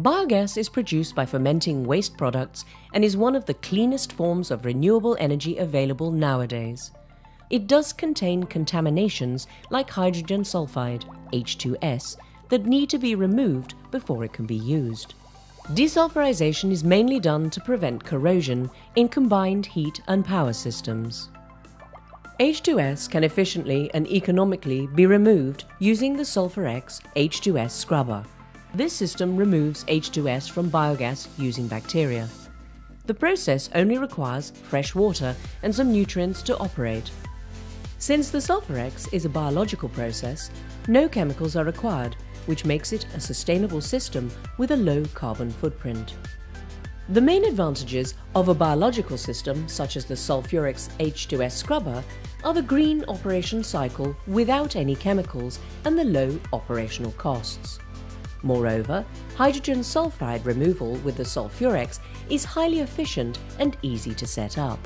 Biogas is produced by fermenting waste products and is one of the cleanest forms of renewable energy available nowadays. It does contain contaminations like hydrogen sulfide, H2S, that need to be removed before it can be used. Desulfurization is mainly done to prevent corrosion in combined heat and power systems. H2S can efficiently and economically be removed using the Sulphurex H2S scrubber. This system removes H2S from biogas using bacteria. The process only requires fresh water and some nutrients to operate. Since the Sulphurex is a biological process, no chemicals are required, which makes it a sustainable system with a low carbon footprint. The main advantages of a biological system such as the Sulphurex H2S scrubber are the green operation cycle without any chemicals and the low operational costs. Moreover, hydrogen sulfide removal with the Sulphurex is highly efficient and easy to set up.